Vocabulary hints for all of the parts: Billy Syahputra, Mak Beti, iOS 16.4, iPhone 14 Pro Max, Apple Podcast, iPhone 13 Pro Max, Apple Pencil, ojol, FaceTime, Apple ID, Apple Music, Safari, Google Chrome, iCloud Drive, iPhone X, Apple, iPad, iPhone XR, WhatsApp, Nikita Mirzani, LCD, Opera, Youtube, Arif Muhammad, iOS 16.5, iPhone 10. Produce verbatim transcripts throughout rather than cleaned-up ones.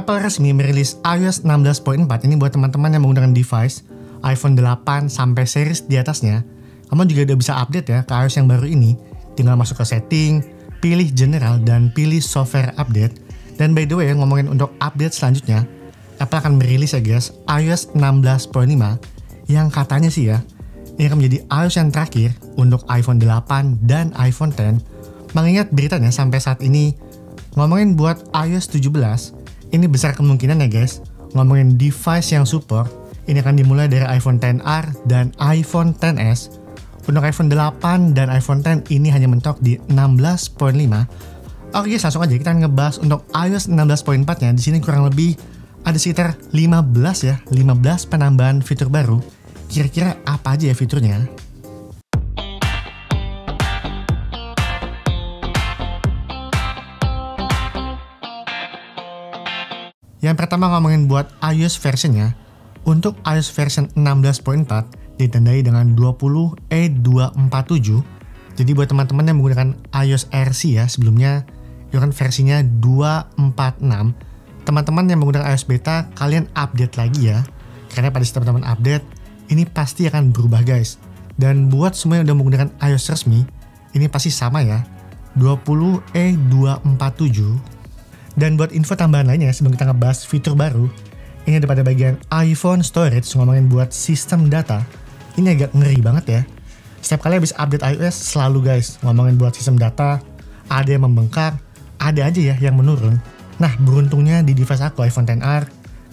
Apple resmi merilis i O S enam belas titik empat, ini buat teman-teman yang menggunakan device iPhone delapan sampai series di atasnya, kamu juga udah bisa update ya ke iOS yang baru ini. Tinggal masuk ke setting, pilih general, dan pilih software update. Dan by the way, ngomongin untuk update selanjutnya, Apple akan merilis ya guys, i O S enam belas titik lima, yang katanya sih ya, ini akan menjadi iOS yang terakhir untuk iPhone delapan dan iPhone sepuluh. Mengingat beritanya sampai saat ini, ngomongin buat i O S tujuh belas, ini besar kemungkinan ya guys, ngomongin device yang support, ini akan dimulai dari iPhone X R dan iPhone X S. Untuk iPhone delapan dan iPhone sepuluh ini hanya mentok di enam belas titik lima. Oke guys, langsung aja kita ngebahas untuk i O S enam belas titik empat-nya. Di sini kurang lebih ada sekitar lima belas ya, lima belas penambahan fitur baru. Kira-kira apa aja ya fiturnya? Yang pertama ngomongin buat iOS versionnya. Untuk iOS version enam belas titik empat ditandai dengan dua puluh E dua empat tujuh. Jadi buat teman-teman yang menggunakan iOS R C ya sebelumnya, itu kan versinya dua empat enam. Teman-teman yang menggunakan iOS beta, kalian update lagi ya. Karena pada saat teman-teman update, ini pasti akan berubah guys. Dan buat semua yang udah menggunakan iOS resmi, ini pasti sama ya, dua puluh E dua empat tujuh. Dan buat info tambahan lainnya sebelum kita ngebahas fitur baru, ini ada pada bagian iPhone Storage, ngomongin buat sistem data. Ini agak ngeri banget ya. Setiap kali habis update iOS selalu guys ngomongin buat sistem data, ada yang membengkak, ada aja ya yang menurun. Nah beruntungnya di device aku iPhone X R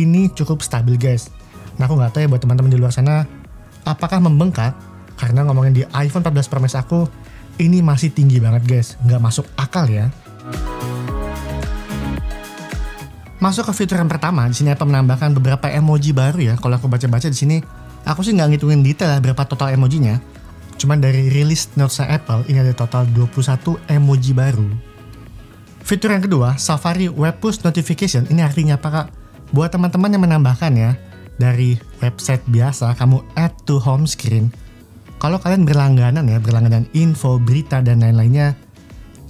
ini cukup stabil guys. Nah aku nggak tahu ya buat teman-teman di luar sana apakah membengkak, karena ngomongin di iPhone empat belas Pro Max aku ini masih tinggi banget guys, nggak masuk akal ya. Masuk ke fitur yang pertama, di sini Apple menambahkan beberapa emoji baru ya. Kalau aku baca-baca di sini, aku sih nggak ngitungin detail berapa total emojinya, cuman dari rilis notes-nya Apple, ini ada total dua puluh satu emoji baru. Fitur yang kedua, Safari Web Push Notification, ini artinya apa kak? Buat teman-teman yang menambahkan ya, dari website biasa, kamu add to home screen. Kalau kalian berlangganan ya, berlangganan info, berita, dan lain-lainnya,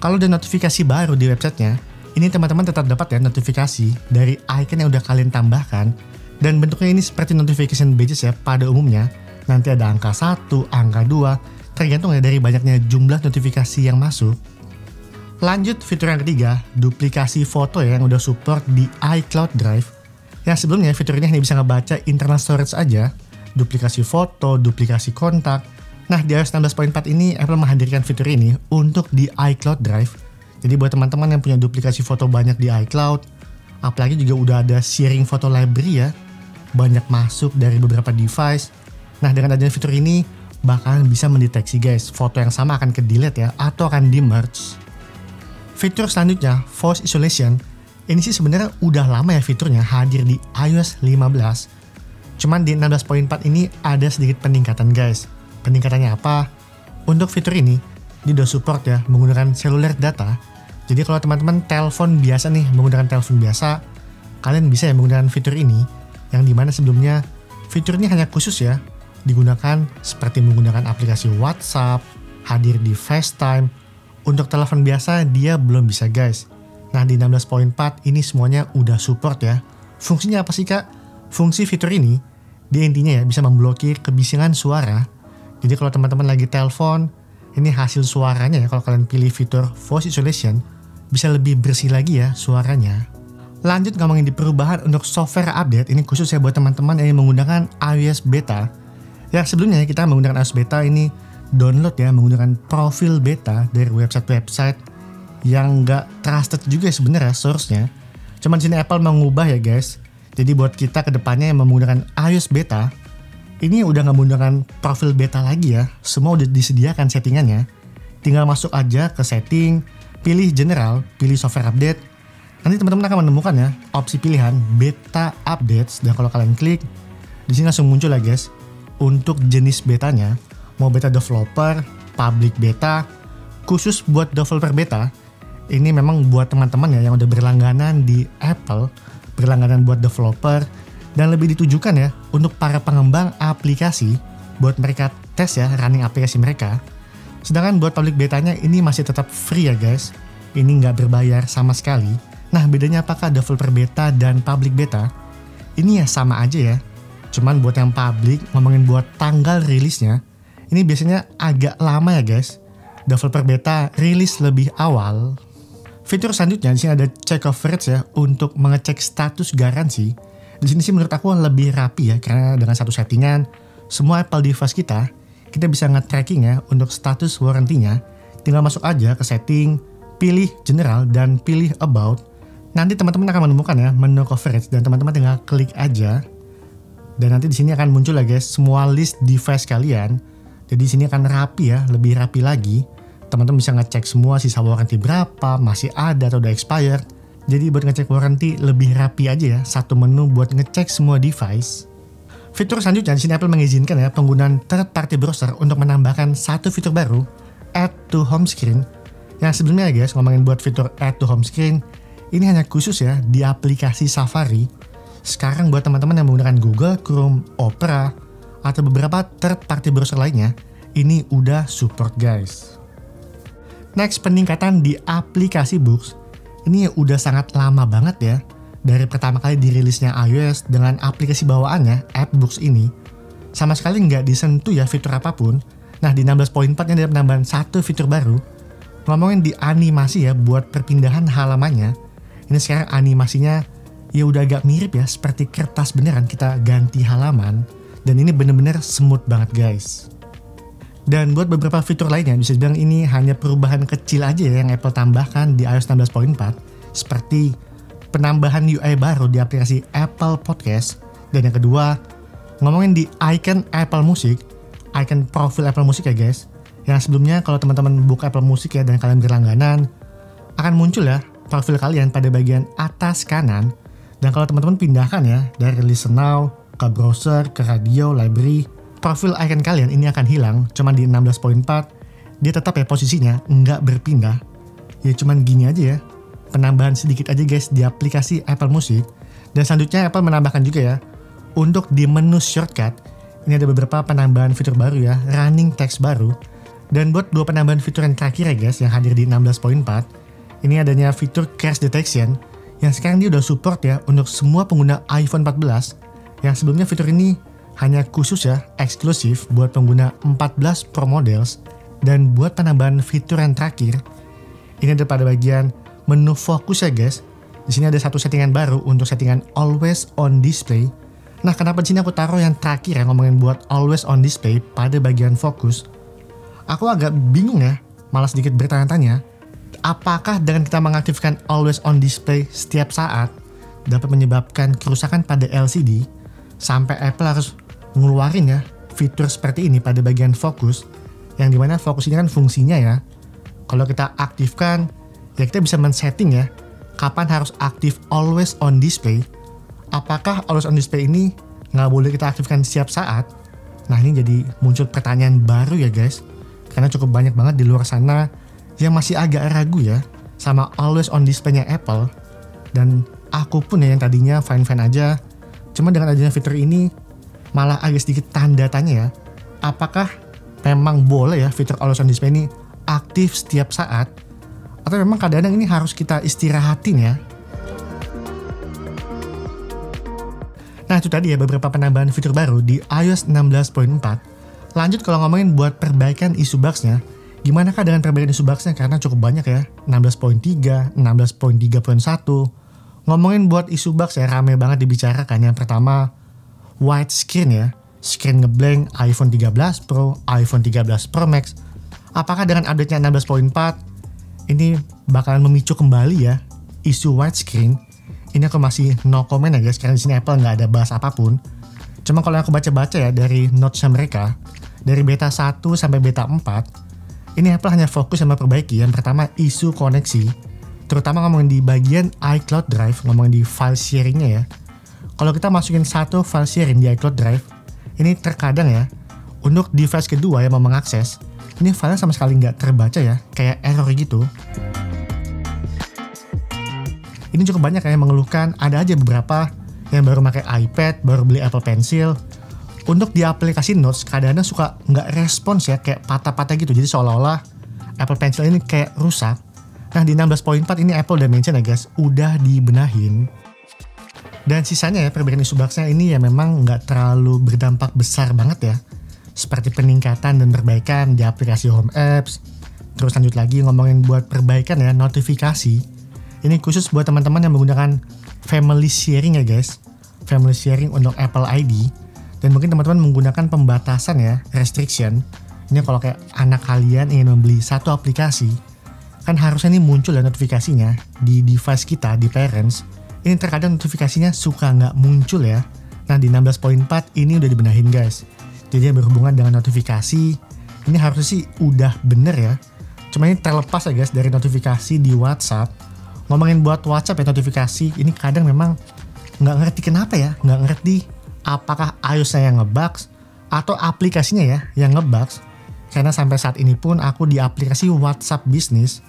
kalau ada notifikasi baru di websitenya, ini teman-teman tetap dapat ya notifikasi dari icon yang udah kalian tambahkan. Dan bentuknya ini seperti notification badges ya pada umumnya. Nanti ada angka satu, angka dua, tergantung ya dari banyaknya jumlah notifikasi yang masuk. Lanjut fitur yang ketiga, duplikasi foto ya yang udah support di iCloud Drive. Yang sebelumnya fitur ini hanya bisa ngebaca internal storage aja, duplikasi foto, duplikasi kontak. Nah di i O S enam belas titik empat ini Apple menghadirkan fitur ini untuk di iCloud Drive. Jadi buat teman-teman yang punya duplikasi foto banyak di iCloud, apalagi juga udah ada sharing foto library ya, banyak masuk dari beberapa device. Nah dengan adanya fitur ini bakalan bisa mendeteksi guys, foto yang sama akan ke delete ya atau akan di merge. Fitur selanjutnya voice isolation, ini sih sebenarnya udah lama ya fiturnya hadir di i O S lima belas, cuman di enam belas titik empat ini ada sedikit peningkatan guys. Peningkatannya apa? Untuk fitur ini ini udah support ya menggunakan cellular data. Jadi kalau teman-teman telepon biasa nih, menggunakan telepon biasa, kalian bisa ya menggunakan fitur ini, yang dimana sebelumnya fitur ini hanya khusus ya digunakan seperti menggunakan aplikasi WhatsApp, hadir di FaceTime. Untuk telepon biasa dia belum bisa guys. Nah di enam belas titik empat ini semuanya udah support ya. Fungsinya apa sih kak? Fungsi fitur ini dia intinya ya bisa memblokir kebisingan suara. Jadi kalau teman-teman lagi telepon, ini hasil suaranya ya, kalau kalian pilih fitur voice isolation bisa lebih bersih lagi ya suaranya. Lanjut ngomongin di perubahan untuk software update, ini khusus ya buat teman-teman yang menggunakan iOS beta. Ya sebelumnya kita menggunakan iOS beta ini download ya menggunakan profil beta dari website-website yang nggak trusted juga sebenarnya source-nya. Cuman sini Apple mengubah ya guys. Jadi buat kita kedepannya yang menggunakan iOS beta, ini udah nggak menggunakan profil beta lagi ya, semua udah disediakan settingannya. Tinggal masuk aja ke setting, pilih general, pilih software update. Nanti teman-teman akan menemukan ya opsi pilihan beta updates. Dan kalau kalian klik, di sini langsung muncul ya guys untuk jenis betanya, mau beta developer, public beta. Khusus buat developer beta, ini memang buat teman-teman ya yang udah berlangganan di Apple, berlangganan buat developer. Dan lebih ditujukan ya untuk para pengembang aplikasi, buat mereka tes ya running aplikasi mereka. Sedangkan buat public betanya ini masih tetap free ya guys, ini nggak berbayar sama sekali. Nah, bedanya apakah developer beta dan public beta? Ini ya sama aja ya, cuman buat yang public, ngomongin buat tanggal rilisnya, ini biasanya agak lama ya guys. Developer beta rilis lebih awal. Fitur selanjutnya di sini ada check coverage ya, untuk mengecek status garansi. Di sini sih menurut aku lebih rapi ya, karena dengan satu settingan, semua Apple device kita, kita bisa nge-tracking ya untuk status warrantinya. Tinggal masuk aja ke setting, pilih general dan pilih about. Nanti teman-teman akan menemukan ya menu coverage dan teman-teman tinggal klik aja. Dan nanti di sini akan muncul ya guys semua list device kalian. Jadi di sini akan rapi ya, lebih rapi lagi. Teman-teman bisa ngecek semua sisa warranty berapa, masih ada atau udah expired. Jadi buat ngecek warranty lebih rapi aja ya, satu menu buat ngecek semua device. Fitur selanjutnya di sini Apple mengizinkan ya penggunaan third party browser untuk menambahkan satu fitur baru, Add to Home Screen. Yang sebelumnya ya guys, ngomongin buat fitur Add to Home Screen, ini hanya khusus ya di aplikasi Safari. Sekarang buat teman-teman yang menggunakan Google Chrome, Opera, atau beberapa third party browser lainnya, ini udah support guys. Next, peningkatan di aplikasi Books. Ini udah sangat lama banget ya, dari pertama kali dirilisnya iOS dengan aplikasi bawaannya, App Books ini. Sama sekali nggak disentuh ya fitur apapun. Nah, di enam belas titik empat ini ada penambahan satu fitur baru. Ngomongin di animasi ya, buat perpindahan halamannya. Ini sekarang animasinya ya udah agak mirip ya, seperti kertas beneran kita ganti halaman. Dan ini bener-bener smooth banget guys. Dan buat beberapa fitur lainnya, bisa dibilang ini hanya perubahan kecil aja ya yang Apple tambahkan di iOS enam belas titik empat. Seperti penambahan U I baru di aplikasi Apple Podcast. Dan yang kedua, ngomongin di icon Apple Music, icon profil Apple Music ya guys. Yang sebelumnya kalau teman-teman buka Apple Music ya dan kalian berlangganan, akan muncul ya profil kalian pada bagian atas kanan. Dan kalau teman-teman pindahkan ya dari Listen Now ke browser, ke radio, library, profil icon kalian ini akan hilang. Cuman di enam belas titik empat dia tetap ya posisinya nggak berpindah. Ya cuman gini aja ya, penambahan sedikit aja guys di aplikasi Apple Music. Dan selanjutnya Apple menambahkan juga ya untuk di menu shortcut, ini ada beberapa penambahan fitur baru ya, running text baru. Dan buat dua penambahan fitur yang terakhir ya guys yang hadir di enam belas titik empat, ini adanya fitur crash detection yang sekarang dia udah support ya untuk semua pengguna iPhone empat belas. Yang sebelumnya fitur ini hanya khusus ya, eksklusif buat pengguna empat belas Pro Models. Dan buat penambahan fitur yang terakhir, ini ada pada bagian menu fokus ya guys. Di sini ada satu settingan baru untuk settingan Always On Display. Nah, kenapa di sini aku taruh yang terakhir ya ngomongin buat Always On Display pada bagian fokus? Aku agak bingung ya, malah sedikit bertanya-tanya. Apakah dengan kita mengaktifkan Always On Display setiap saat dapat menyebabkan kerusakan pada L C D sampai Apple harus ngeluarin ya fitur seperti ini pada bagian fokus, yang dimana fokus ini kan fungsinya ya, kalau kita aktifkan ya kita bisa men-setting ya kapan harus aktif Always On Display. Apakah Always On Display ini nggak boleh kita aktifkan setiap saat? Nah, ini jadi muncul pertanyaan baru ya guys, karena cukup banyak banget di luar sana yang masih agak ragu ya sama Always On Display-nya Apple. Dan aku pun ya yang tadinya fine-fine aja, cuma dengan adanya fitur ini malah agak sedikit tanda tanya ya, apakah memang boleh ya fitur Always On Display ini aktif setiap saat, atau memang kadang-kadang ini harus kita istirahatin ya. Nah, itu tadi ya beberapa penambahan fitur baru di iOS enam belas titik empat. Lanjut kalau ngomongin buat perbaikan issue bugs-nya, gimanakah dengan perbaikan issue bugs-nya, karena cukup banyak ya, enam belas titik tiga, enam belas titik tiga titik satu. Ngomongin buat isu bugs ya, rame banget dibicarakan. Yang pertama, white screen ya, screen ngeblank iPhone tiga belas Pro, iPhone tiga belas Pro Max. Apakah dengan update-nya enam belas titik empat ini bakalan memicu kembali ya isu white screen? Ini aku masih no comment ya guys, karena di sini Apple nggak ada bahas apapun. Cuma kalau aku baca-baca ya dari notes-nya mereka, dari beta satu sampai beta empat, ini Apple hanya fokus sama perbaiki. Yang pertama, isu koneksi, terutama ngomongin di bagian iCloud Drive, ngomongin di file sharingnya ya. Kalau kita masukin satu file sharing di iCloud Drive, ini terkadang ya, untuk device kedua yang mau mengakses, ini filenya sama sekali nggak terbaca ya, kayak error gitu. Ini cukup banyak yang mengeluhkan, ada aja beberapa yang baru pakai iPad, baru beli Apple Pencil. Untuk di aplikasi Notes, kadang-kadang suka nggak respons ya, kayak patah-patah gitu, jadi seolah-olah Apple Pencil ini kayak rusak. Nah, di enam belas titik empat ini Apple udah mention ya guys, udah dibenahin. Dan sisanya ya, perbedaan isu boxnya ini ya memang nggak terlalu berdampak besar banget ya. Seperti peningkatan dan perbaikan di aplikasi Home Apps. Terus lanjut lagi ngomongin buat perbaikan ya, notifikasi. Ini khusus buat teman-teman yang menggunakan family sharing ya guys. Family sharing untuk Apple I D. Dan mungkin teman-teman menggunakan pembatasan ya, restriction. Ini kalau kayak anak kalian ingin membeli satu aplikasi, kan harusnya ini muncul ya notifikasinya di device kita, di parents. Ini terkadang notifikasinya suka nggak muncul ya. Nah, di enam belas titik empat ini udah dibenahin guys. Jadi yang berhubungan dengan notifikasi, ini harusnya sih udah bener ya. Cuma ini terlepas ya guys dari notifikasi di WhatsApp. Ngomongin buat WhatsApp ya, notifikasi ini kadang memang nggak ngerti kenapa ya, nggak ngerti apakah iOS-nya yang ngebugs atau aplikasinya ya yang ngebugs. Karena sampai saat ini pun aku di aplikasi WhatsApp Business,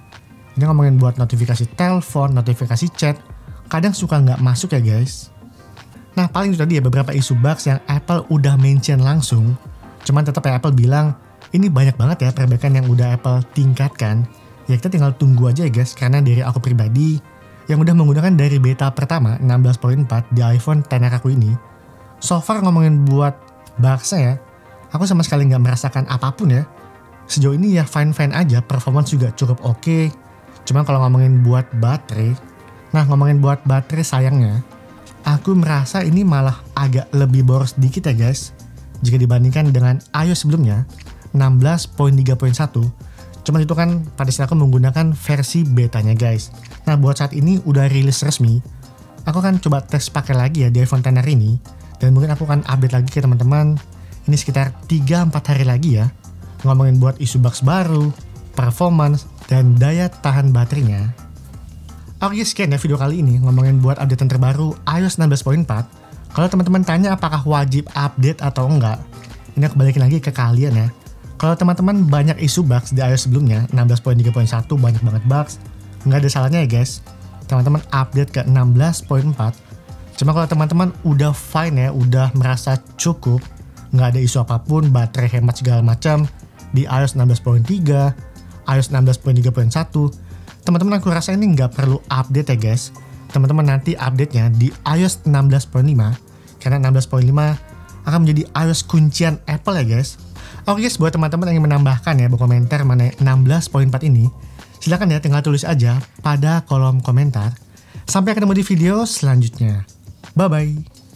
ini ngomongin buat notifikasi telepon, notifikasi chat, kadang suka nggak masuk ya guys. Nah, paling itu tadi ya beberapa isu bugs yang Apple udah mention langsung. Cuman tetap ya Apple bilang, ini banyak banget ya perbaikan yang udah Apple tingkatkan. Ya kita tinggal tunggu aja ya guys, karena dari aku pribadi, yang udah menggunakan dari beta pertama enam belas titik empat di iPhone X R aku ini, so far ngomongin buat bugsnya ya, aku sama sekali nggak merasakan apapun ya. Sejauh ini ya fine-fine aja, performance juga cukup oke. Okay. Cuman kalau ngomongin buat baterai, nah ngomongin buat baterai sayangnya, aku merasa ini malah agak lebih boros dikit ya guys. Jika dibandingkan dengan iOS sebelumnya, enam belas titik tiga titik satu. Cuman itu kan pada saat aku menggunakan versi betanya guys. Nah, buat saat ini udah rilis resmi. Aku kan coba tes pakai lagi ya di iPhone X R ini. Dan mungkin aku akan update lagi ke teman-teman. Ini sekitar tiga sampai empat hari lagi ya, ngomongin buat isu bugs baru, performance, dan daya tahan baterainya. Oke, sekian ya video kali ini ngomongin buat updatean terbaru iOS enam belas titik empat. Kalau teman-teman tanya apakah wajib update atau enggak, ini aku balikin lagi ke kalian ya. Kalau teman-teman banyak isu bugs di iOS sebelumnya, enam belas titik tiga titik satu banyak banget bugs, nggak ada salahnya ya guys, teman-teman update ke enam belas titik empat. Cuma kalau teman-teman udah fine ya, udah merasa cukup, nggak ada isu apapun, baterai hemat segala macam di iOS enam belas titik tiga, iOS enam belas titik tiga titik satu, teman-teman aku rasa ini nggak perlu update ya guys. Teman-teman nanti update-nya di iOS enam belas titik lima, karena enam belas titik lima akan menjadi iOS kuncian Apple ya guys. Oke guys, buat teman-teman yang ingin menambahkan ya berkomentar mengenai enam belas titik empat ini, silahkan ya tinggal tulis aja pada kolom komentar. Sampai ketemu di video selanjutnya. Bye-bye.